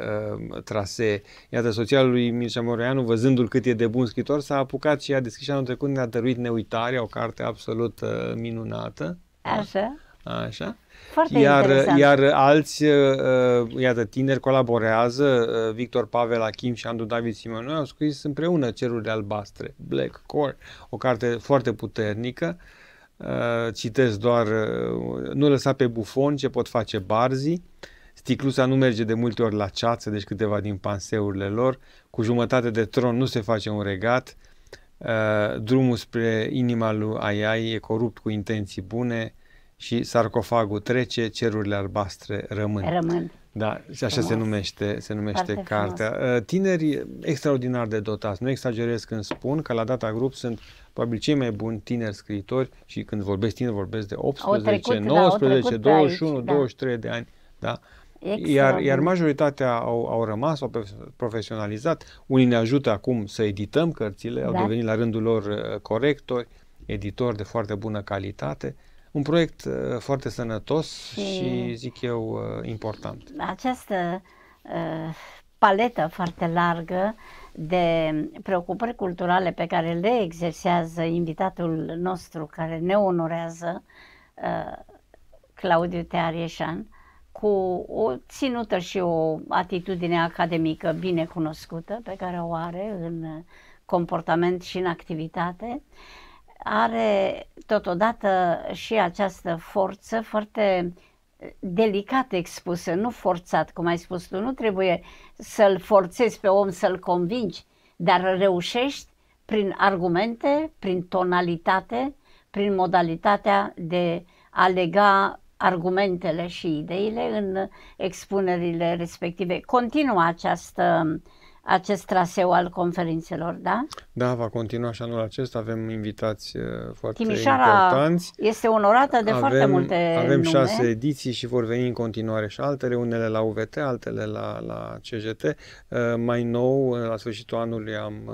uh, trasee. Iată, soția lui Mircea Moroianu, văzându-l cât e de bun scriitor, s-a apucat și a deschis și anul trecut, ne-a dăruit Neuitarea, o carte absolut uh, minunată. Așa. Așa. Foarte iar, iar alți, uh, iată, tineri colaborează, uh, Victor Pavel Achim și Andrew David Simionoi au scris împreună Cerurile Albastre, Black Core, o carte foarte puternică, uh, citesc doar, uh, nu lăsa pe bufon ce pot face barzii, sticluța nu merge de multe ori la ceață, deci câteva din panseurile lor, cu jumătate de tron nu se face un regat, uh, drumul spre inima lui Aiai e corupt cu intenții bune, și sarcofagul trece, cerurile albastre rămân. Rămân. Da, și așa se numește, se numește cartea. Frumos. Tineri extraordinar de dotați. Nu exagerez când spun că la Data Group sunt probabil cei mai buni tineri scriitori și când vorbesc tineri vorbesc de optsprezece, nouăsprezece, douăzeci și unu, douăzeci și trei de ani. Da? Iar, iar majoritatea au, au rămas, au profesionalizat. Unii ne ajută acum să edităm cărțile, da. au devenit la rândul lor corectori, editori de foarte bună calitate. Un proiect foarte sănătos și, și zic eu, important. Această uh, paletă foarte largă de preocupări culturale pe care le exersează invitatul nostru, care ne onorează, uh, Claudiu T. Arieșan, cu o ținută și o atitudine academică bine cunoscută pe care o are în comportament și în activitate, are totodată și această forță foarte delicat expusă, nu forțat, cum ai spus tu, nu trebuie să-l forțezi pe om să-l convingi, dar reușești prin argumente, prin tonalitate, prin modalitatea de a lega argumentele și ideile în expunerile respective. Continuă această, acest traseu al conferințelor, da? Da, va continua și anul acesta. Avem invitați foarte Timișoara importanți. Este onorată de avem, foarte multe Avem nume. șase ediții și vor veni în continuare și altele, unele la U V T, altele la, la C J T. Mai nou, la sfârșitul anului, am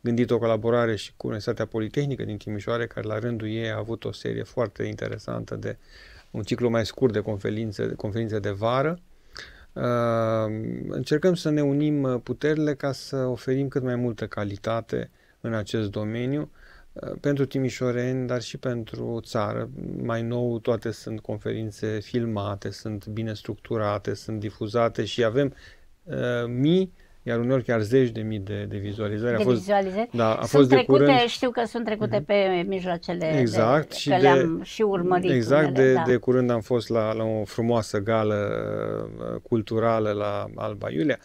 gândit o colaborare și cu Universitatea Politehnică din Timișoara, care la rândul ei a avut o serie foarte interesantă de un ciclu mai scurt de conferințe de, conferințe de vară. Uh, încercăm să ne unim puterile ca să oferim cât mai multă calitate în acest domeniu uh, pentru timișoreni, dar și pentru țară. Mai nou, toate sunt conferințe filmate, sunt bine structurate, sunt difuzate și avem uh, mii, iar uneori chiar zeci de mii de, de vizualizări. De vizualizări? Da, a fost de curând. Știu că sunt trecute uh-huh. pe mijloacele, exact, de, și că le-am și urmărit. Exact, unele, de, da. de curând am fost la, la o frumoasă gală culturală la Alba Iulia.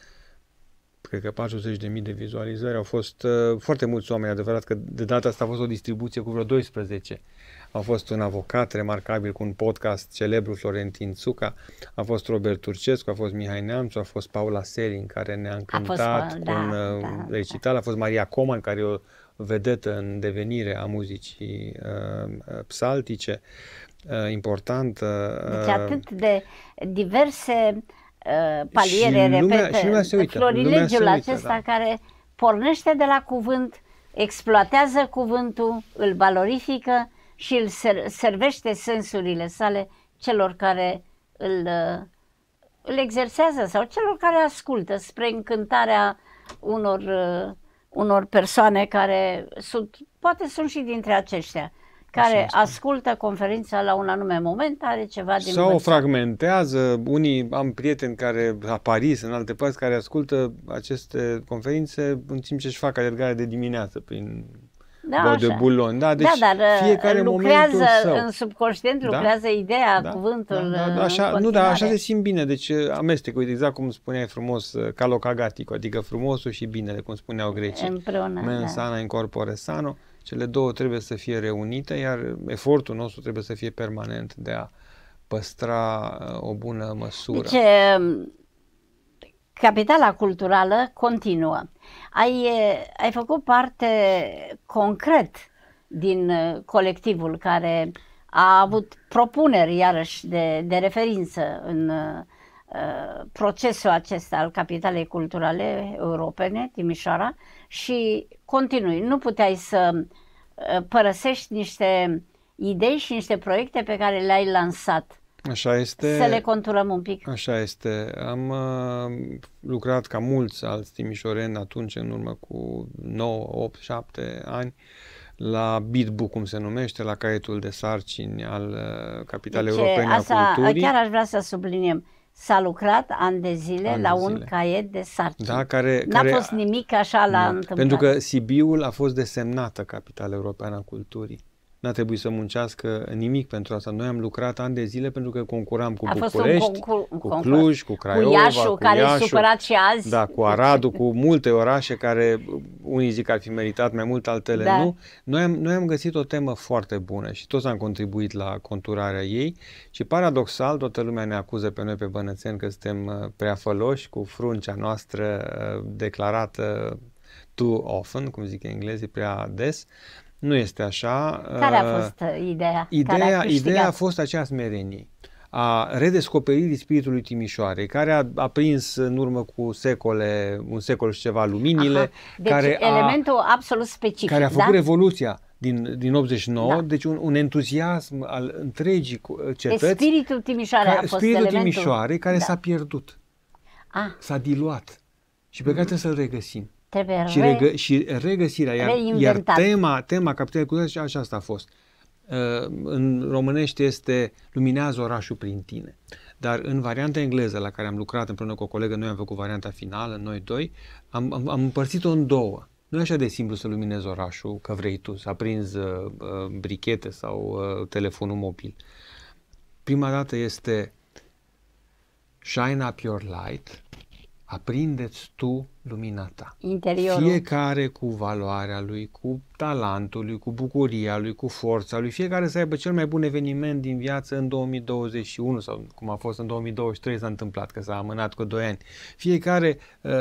Cred că patruzeci de mii de vizualizări. Au fost uh, foarte mulți oameni, adevărat că de data asta a fost o distribuție cu vreo doisprezece. A fost un avocat remarcabil cu un podcast celebru, Florentin Țuca, a fost Robert Turcescu, a fost Mihai Neamțu, a fost Paula Serin, care ne-a încântat a fost, cu da, un da, recital, da. A fost Maria Coman, care e o vedetă în devenire a muzicii uh, psaltice, uh, importantă. Uh, deci atât de diverse uh, paliere, repete, florilegiul acesta da. care pornește de la cuvânt, exploatează cuvântul, îl valorifică și îl servește sensurile sale celor care îl, îl exersează sau celor care ascultă, spre încântarea unor, unor persoane care sunt, poate sunt și dintre aceștia, care ascultă conferința la un anume moment, are ceva din sau o fragmentează. Unii, am prieteni care la Paris, în alte părți, care ascultă aceste conferințe în timp ce își fac alergare de dimineață prin... Da, de bulon. Da, deci da, dar fiecare lucrează în subconștient, lucrează da? ideea, da, cuvântul. Da, da, da, așa, nu, dar așa se simt bine, deci amestec, uite, exact cum spuneai frumos, calocagatico, adică frumosul și binele, cum spuneau grecii. Împreună. Mens sana da. in corpore sano, cele două trebuie să fie reunite, iar efortul nostru trebuie să fie permanent de a păstra o bună măsură. Deci, capitala culturală continuă. Ai, ai făcut parte concret din colectivul care a avut propuneri iarăși de, de referință în uh, procesul acesta al Capitalei Culturale Europene, Timișoara, și continui. Nu puteai să părăsești niște idei și niște proiecte pe care le-ai lansat. Așa este. Să le conturăm un pic. Așa este. Am uh, lucrat ca mulți alți timișoreni atunci, în urmă cu nouă, opt, șapte ani, la Bitbook, cum se numește, la caietul de sarcini al uh, Capitalei deci, Europene asta, a Culturii. Chiar aș vrea să subliniem. S-a lucrat ani de zile an de la zile. un caiet de sarcini. Da, care, N-a care, fost nimic așa la întâmplare. Pentru că Sibiul a fost desemnată Capitala Europeană a Culturii. N-a trebuit să muncească nimic pentru asta. Noi am lucrat ani de zile pentru că concuram cu a București, concur, cu concur. Cluj, cu Craiova, cu Iașu, cu care Iașu, supărat și azi. Da, cu Aradu, cu multe orașe care unii zic că ar fi meritat mai mult, altele da. nu. Noi am, noi am găsit o temă foarte bună și toți am contribuit la conturarea ei și paradoxal toată lumea ne acuză pe noi pe bănățeni că suntem prea făloși cu fruncea noastră declarată too often, cum zic englezii, prea des. Nu este așa. Care a fost ideea? Ideea, care a, ideea a fost aceea smerenie, a redescoperirii spiritului Timișoarei, care a, a prins în urmă cu secole, un secol și ceva, luminile. Aha. Deci care elementul a, absolut specific. Care a făcut da? revoluția din, din optzeci și nouă, da. deci un, un entuziasm al întregii cetăți. De spiritul Timișoarei a fost spiritul elementul. Spiritul Timișoarei care da. s-a pierdut, ah. s-a diluat și pe care mm. trebuie să-l regăsim. Și, regă, și regăsirea, iar, iar tema, tema Capitalei Culturale și aceasta a fost. În românește este Luminează orașul prin tine. Dar în varianta engleză la care am lucrat împreună cu o colegă, noi am făcut varianta finală, noi doi, am, am, am împărțit-o în două. Nu e așa de simplu să luminezi orașul, că vrei tu, să aprinzi uh, brichete sau uh, telefonul mobil. Prima dată este shine up your light, aprinde-ți tu lumina ta. Interiorul. Fiecare cu valoarea lui, cu talentul lui, cu bucuria lui, cu forța lui, fiecare să aibă cel mai bun eveniment din viață în două mii douăzeci și unu sau cum a fost în două mii douăzeci și trei, s-a întâmplat, că s-a amânat cu doi ani. Fiecare uh,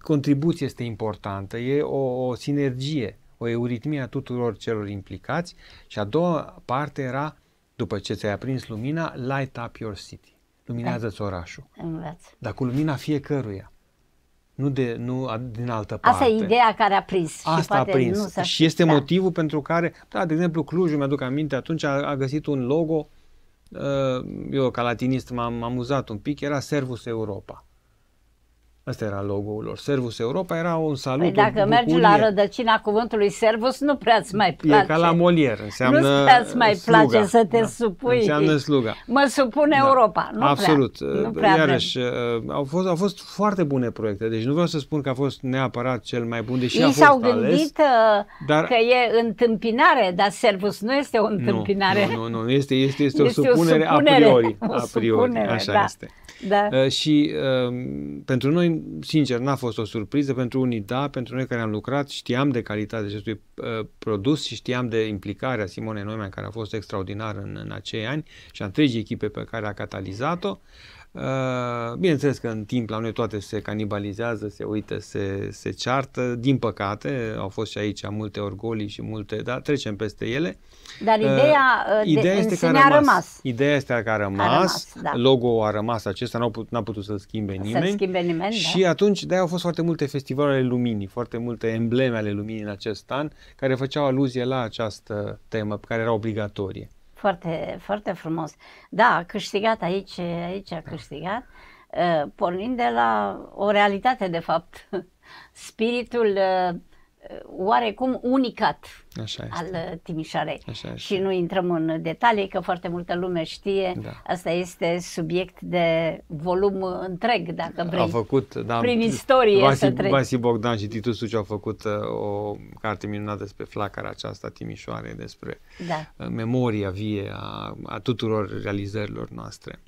contribuție este importantă, e o, o sinergie, o euritmie a tuturor celor implicați. Și a doua parte era, după ce ți-ai aprins lumina, light up your city. Luminează-ți orașul. Înveți. Dar cu lumina fiecăruia. Nu, de, nu din altă parte. Asta e ideea care a prins. Asta și poate a prins. Nu s-a... Și este da. motivul pentru care, da, de exemplu, Clujul, mi-aduc aminte, atunci a, a găsit un logo, eu ca latinist m-am amuzat un pic, era Servus Europa. Asta era logo-ul lor. Servus Europa era un salut. Păi dacă mergi la rădăcina cuvântului servus, nu prea-ți mai place. E ca la Molière, înseamnă nu prea-ți mai sluga. place să te da. supui. Înseamnă sluga. Mă supune da. Europa. Nu Absolut. Prea. Nu prea Iarăși, au fost, au fost foarte bune proiecte. Deci nu vreau să spun că a fost neapărat cel mai bun, deși ei a fost ales. Ei s-au gândit dar... că e întâmpinare, dar servus nu este o întâmpinare. Nu, nu, nu. nu. Este, este, este, este o supunere a priori. A priori. Așa da. este. Da. Uh, și uh, pentru noi, sincer, n-a fost o surpriză, pentru unii da, pentru noi care am lucrat știam de calitatea acestui uh, produs și știam de implicarea Simonei Noimea, care a fost extraordinară în, în acei ani, și a întregii echipe pe care a catalizat-o. Uh, bineînțeles că în timp la noi toate se canibalizează, se uită, se, se ceartă, din păcate au fost și aici multe orgolii și multe, dar trecem peste ele. Dar ideea, uh, ideea de, este în sine a rămas. rămas. Ideea este că a rămas, a rămas da. logo-ul a rămas, acesta n-a putut, putut să-l schimbe nimeni, să schimbe nimeni și da. atunci de-aia au fost foarte multe festivaluri ale luminii, foarte multe embleme ale luminii în acest an, care făceau aluzie la această temă care era obligatorie. Foarte, foarte frumos. Da, a câștigat aici, aici a câștigat, pornind de la o realitate, de fapt, spiritul oarecum unicat al Timișoarei. Și nu intrăm în detalii, că foarte multă lume știe, da. asta este subiect de volum întreg, dacă vrei, au făcut, da, prin istorie Vasi, să trec. Vasi Bogdan și Titus Suciu au făcut o carte minunată despre flacăra aceasta Timișoarei, despre da. memoria vie a, a tuturor realizărilor noastre.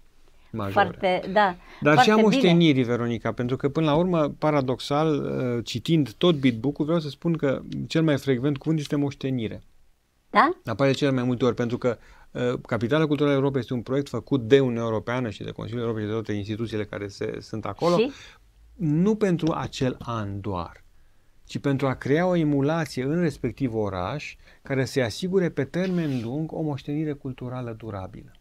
Foarte, da, Dar și a moștenirii, Veronica, pentru că până la urmă, paradoxal, citind tot Bitbook-ul, vreau să spun că cel mai frecvent cuvânt este moștenire. Da? Apare cel mai multe ori, pentru că uh, Capitala Culturală Europei este un proiect făcut de Uniunea Europeană și de Consiliul Europei și de toate instituțiile care se, sunt acolo, și? nu pentru acel an doar, ci pentru a crea o emulație în respectiv oraș care să asigure pe termen lung o moștenire culturală durabilă.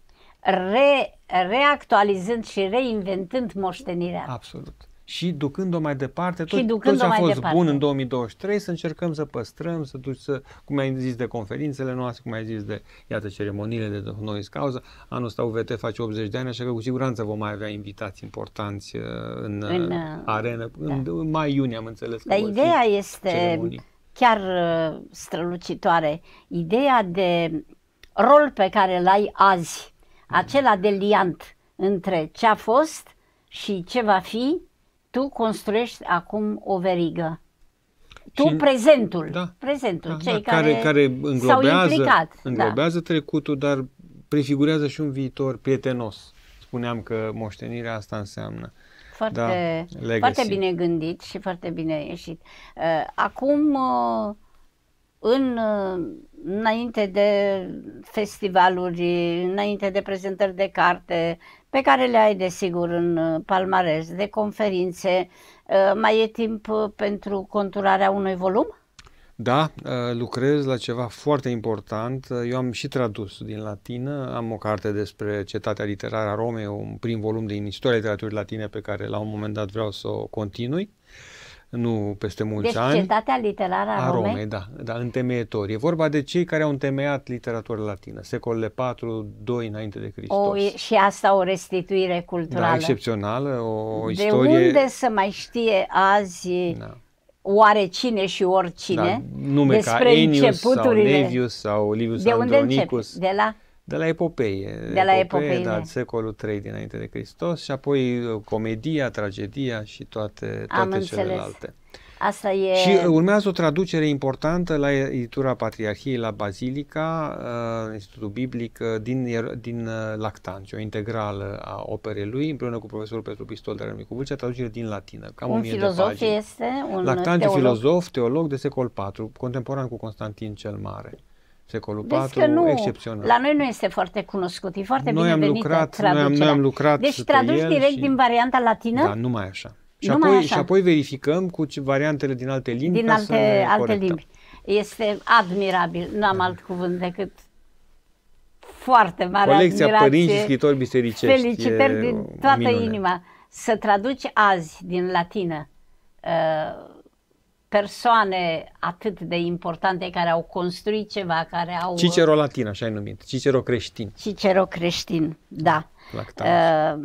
Re, reactualizând și reinventând moștenirea. Absolut. Și ducând-o mai departe, tot, tot ce a fost bun în două mii douăzeci și trei, să încercăm să păstrăm, să duci să, cum ai zis, de conferințele noastre, cum ai zis de, iată, ceremoniile de Nois Cauza. Anul ăsta U V T face optzeci de ani, așa că cu siguranță vom mai avea invitați importanți în, în arenă. Da. În mai-iunie am înțeles că vor fi ceremonii. Dar ideea este chiar strălucitoare. Ideea de rol pe care l-ai azi, acela de liant între ce a fost și ce va fi, tu construiești acum o verigă. Tu și prezentul, da, prezentul, da, cei da, care, care s-au implicat. Înglobează da. trecutul, dar prefigurează și un viitor prietenos. Spuneam că moștenirea asta înseamnă. Foarte, da, foarte bine gândit și foarte bine ieșit. Acum, în... înainte de festivaluri, înainte de prezentări de carte, pe care le ai desigur în palmares, de conferințe, mai e timp pentru conturarea unui volum? Da, lucrez la ceva foarte important. Eu am și tradus din latină, am o carte despre cetatea literară a Romei, un prim volum din istoria literaturii latine pe care la un moment dat vreau să o continui. Nu peste mulți deci, ani. Deci cetatea literară a, a Romei, Romei da, da, întemeietori. E vorba de cei care au întemeiat literatura latină, secolele patru, doi înainte de Hristos. O, și asta o restituire culturală. Da, excepțională, o istorie... De unde să mai știe azi da. oare cine și oricine da, nume despre ca Ennius sau Livius sau Livius Andronicus. De unde începi? De la... De la epopeie. De la epopeie, da, secolul trei dinainte de Hristos și apoi comedia, tragedia și toate, toate celelalte. Asta e... Și urmează o traducere importantă la editura Patriarhiei, la Bazilica, uh, Institutul Biblic, din, din Lactancio, o integrală a operei lui, împreună cu profesorul Petru Pistol de Râmnicu Vâlcea, traducere din latină. Cam un filozof este? Un Lactancio, teolog. filozof, teolog de secol patru, contemporan cu Constantin cel Mare. Secolul patru, nu, excepțional. La noi nu este foarte cunoscut, e foarte noi bine am lucrat, noi, am, noi am lucrat. Deci traduci direct și... din varianta latină? Da, numai așa. Și, numai apoi, așa. și apoi verificăm cu variantele din alte limbi. Din alte, alte limbi. Este admirabil, nu am da. alt cuvânt decât foarte mare colecția admirație. Părinți și scriitori bisericești. Felicitări din toată minune. inima. Să traduci azi din latină uh, persoane atât de importante care au construit ceva, care au... Cicero latin, așa-i numit, Cicero creștin. Cicero creștin, da. Uh,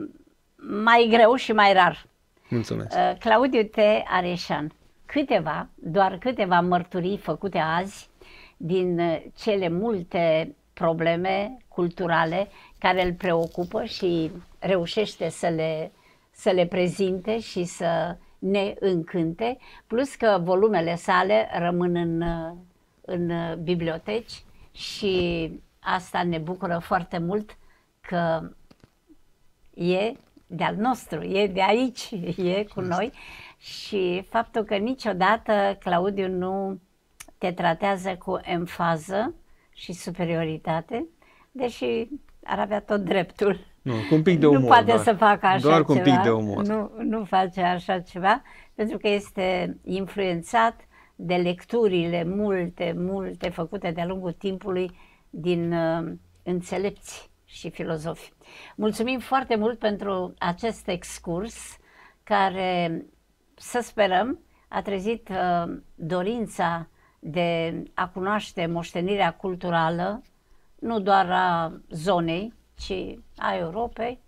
mai greu și mai rar. Mulțumesc. Uh, Claudiu T. Arieșan, câteva, doar câteva mărturii făcute azi din cele multe probleme culturale care îl preocupă și reușește să le, să le prezinte și să... ne încânte, plus că volumele sale rămân în, în biblioteci și asta ne bucură foarte mult că e de-al nostru, e de aici, e cu noi și faptul că niciodată Claudiu nu te tratează cu emfază și superioritate, deși ar avea tot dreptul. Nu, cu un pic de umor, nu poate doar, să facă așa doar cu un pic de umor. Nu, nu face așa ceva, pentru că este influențat de lecturile multe, multe făcute de-a lungul timpului din uh, înțelepți și filozofi. Mulțumim foarte mult pentru acest excurs care, să sperăm, a trezit uh, dorința de a cunoaște moștenirea culturală, nu doar a zonei, ci a Europei,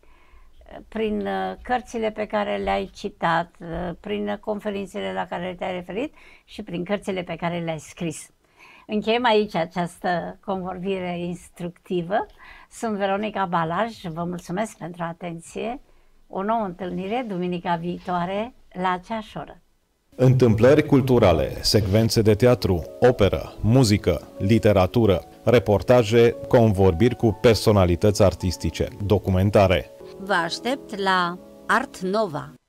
prin cărțile pe care le-ai citat, prin conferințele la care te-ai referit și prin cărțile pe care le-ai scris. Încheiem aici această convorbire instructivă. Sunt Veronica Balaj, vă mulțumesc pentru atenție. O nouă întâlnire duminica viitoare la aceeași oră. Întâmplări culturale, secvențe de teatru, operă, muzică, literatură, reportaje, convorbiri cu personalități artistice, documentare. Vă aștept la Art Nova.